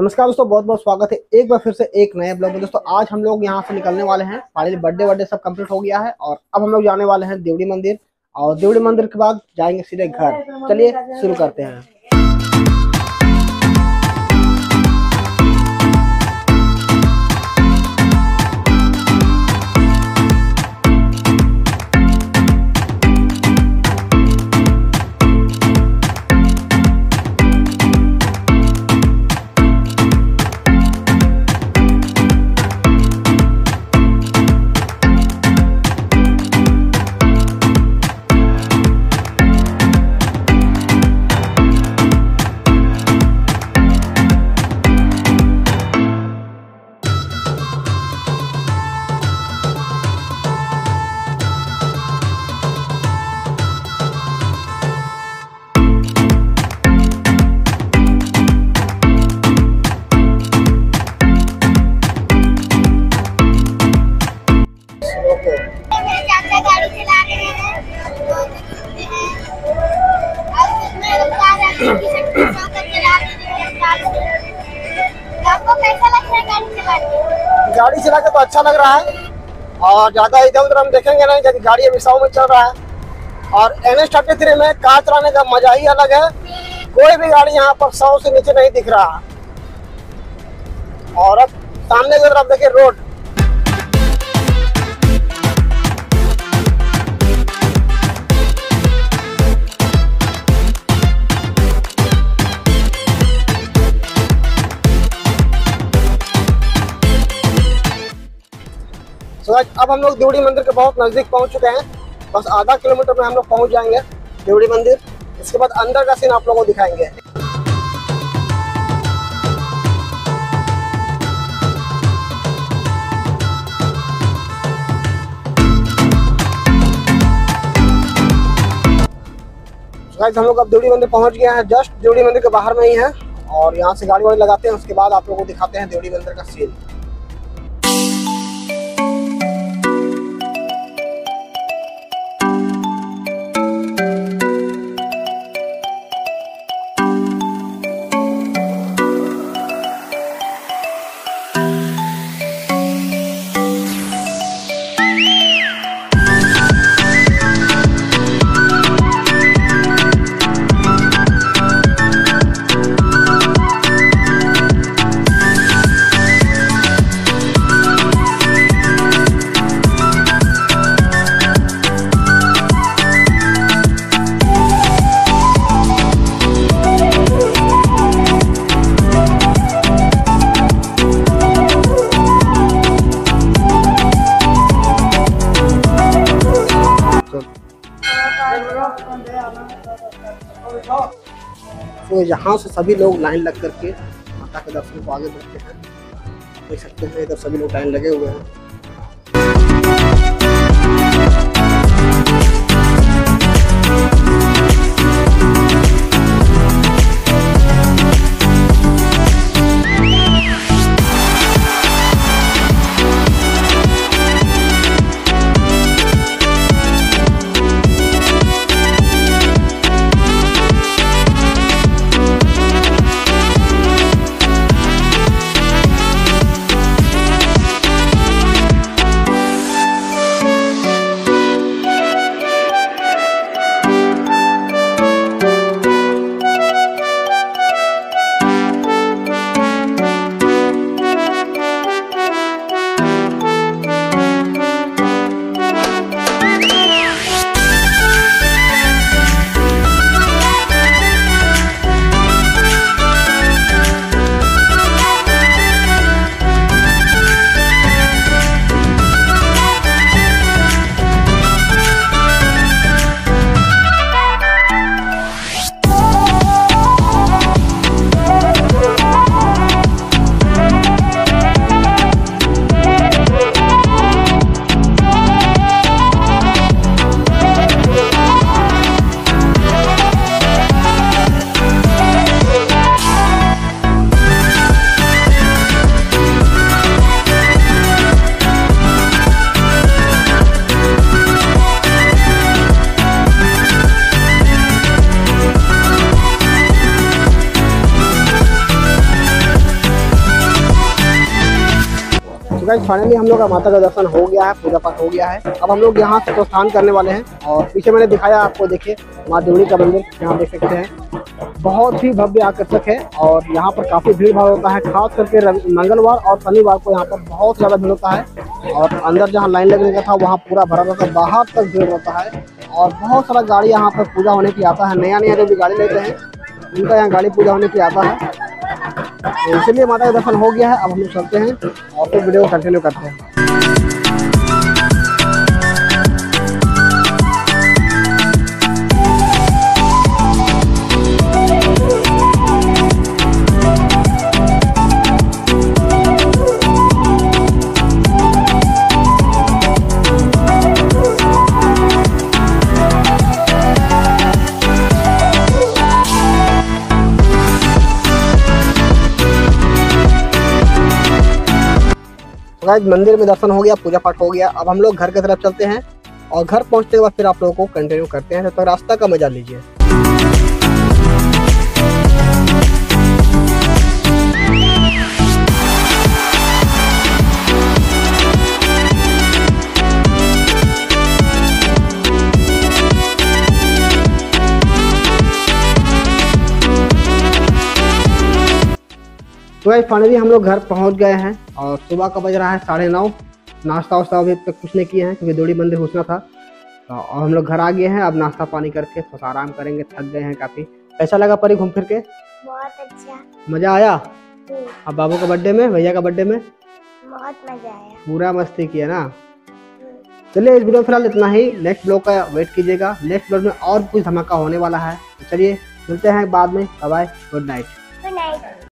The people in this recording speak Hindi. नमस्कार दोस्तों, बहुत बहुत स्वागत है एक बार फिर से एक नए ब्लॉग में। दोस्तों आज हम लोग यहाँ से निकलने वाले हैं। फाइनली बर्थडे सब कंप्लीट हो गया है और अब हम लोग जाने वाले हैं देवरी मंदिर और देवरी मंदिर के बाद जाएंगे सीधे घर। चलिए शुरू करते हैं। गाड़ी चला के तो अच्छा लग रहा है और ज्यादा इधर उधर हम देखेंगे नहीं, जबकि गाड़ी अभी साउंड में चल रहा है। और NH 33 में कार चलाने का मजा ही अलग है। कोई भी गाड़ी यहाँ पर 100 से नीचे नहीं दिख रहा। और अब सामने की तरफ देखिए रोड। तो अब हम लोग देवरी मंदिर के बहुत नज़दीक पहुंच चुके हैं। बस आधा किलोमीटर में हम लोग पहुंच जाएंगे देवरी मंदिर। इसके बाद अंदर का सीन आप लोगों को दिखाएंगे। हम लोग अब देवरी मंदिर पहुंच गए हैं। जस्ट देवरी मंदिर के बाहर में ही है और यहाँ से गाड़ी वाड़ी लगाते हैं। उसके बाद आप लोगों को दिखाते हैं देवरी मंदिर का सीन। तो यहाँ से सभी लोग लाइन लग करके माता के दर्शन को आगे बढ़ते हैं। देख सकते हैं इधर सभी लोग लाइन लगे हुए हैं। गाइस फाइनली हम लोग का माता का दर्शन हो गया है, पूजा पाठ हो गया है। अब हम लोग यहाँ से प्रस्थान करने वाले हैं और पीछे मैंने दिखाया आपको, देखिए माँ देवरी का मंदिर यहाँ देख सकते हैं, बहुत ही भव्य आकर्षक है और यहाँ पर काफ़ी भीड़ भाड़ होता है, खास करके मंगलवार और शनिवार को यहाँ पर बहुत ज़्यादा भीड़ होता है। और अंदर जहाँ लाइन लगने का था वहाँ पूरा भरा रहता है, बाहर तक भीड़ होता है और बहुत सारा गाड़ी यहाँ पर पूजा होने की आता है, नया नया जो भी गाड़ी लेते हैं उनका यहाँ गाड़ी पूजा होने की आता है। तो इसलिए माता का दर्शन हो गया है, अब हम लोग चलते हैं और फिर वीडियो कंटिन्यू करते हैं। गाइस मंदिर में दर्शन हो गया, पूजा पाठ हो गया, अब हम लोग घर की तरफ चलते हैं और घर पहुंचने के बाद फिर आप लोगों को कंटिन्यू करते हैं, तो रास्ता का मजा लीजिए। तो भाई फाइनली हम लोग घर पहुंच गए हैं और सुबह का बज रहा है 9:30। नाश्ता वास्ता अभी तक कुछ नहीं किए हैं क्योंकि देवरी मंदिर घुसना था और हम लोग घर आ गए हैं। अब नाश्ता पानी करके थोड़ा सा आराम करेंगे, थक गए हैं काफ़ी। कैसा लगा परी घूम फिर के? बहुत अच्छा, मज़ा आया। अब बाबू का बर्थडे में, भैया का बर्थडे में बहुत मज़ा आया, पूरा मस्ती किया ना। चलिए इस वीडियो फिलहाल इतना ही, नेक्स्ट ब्लॉग का वेट कीजिएगा, नेक्स्ट ब्लॉग में और कुछ धमाका होने वाला है। चलिए मिलते हैं बाद में, बाय, गुड नाइट।